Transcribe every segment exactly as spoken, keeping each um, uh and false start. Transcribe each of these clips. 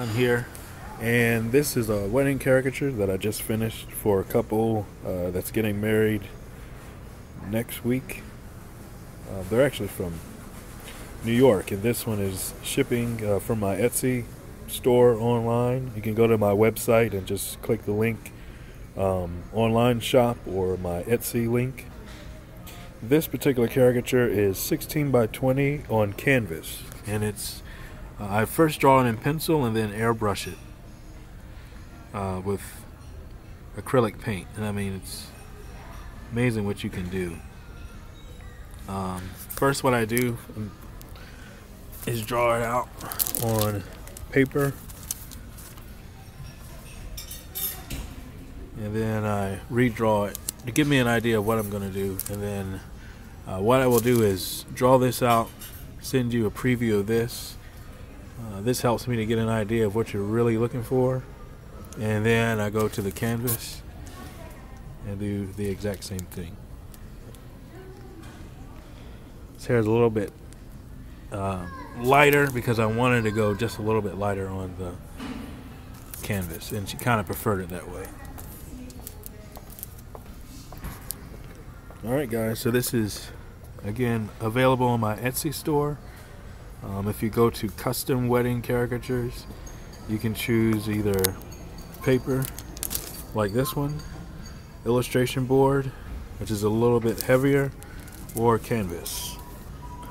I'm here, and this is a wedding caricature that I just finished for a couple uh, that's getting married next week. Uh, they're actually from New York, and this one is shipping uh, from my Etsy store online. You can go to my website and just click the link um, online shop or my Etsy link. This particular caricature is sixteen by twenty on canvas, and it's Uh, I first draw it in pencil and then airbrush it uh, with acrylic paint. And I mean, it's amazing what you can do. Um, first what I do is draw it out on paper. And then I redraw it to give me an idea of what I'm going to do. And then uh, what I will do is draw this out, send you a preview of this. Uh, this helps me to get an idea of what you're really looking for, and then I go to the canvas and do the exact same thing. This hair is a little bit uh, lighter because I wanted to go just a little bit lighter on the canvas, and she kind of preferred it that way. Alright guys, so this is again available on my Etsy store. Um, if you go to custom wedding caricatures, you can choose either paper like this one, illustration board, which is a little bit heavier, or canvas.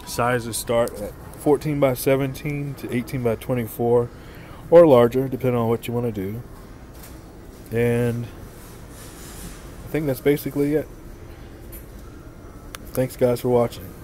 Sizes start at fourteen by seventeen to eighteen by twenty-four or larger, depending on what you want to do. And I think that's basically it. Thanks guys for watching.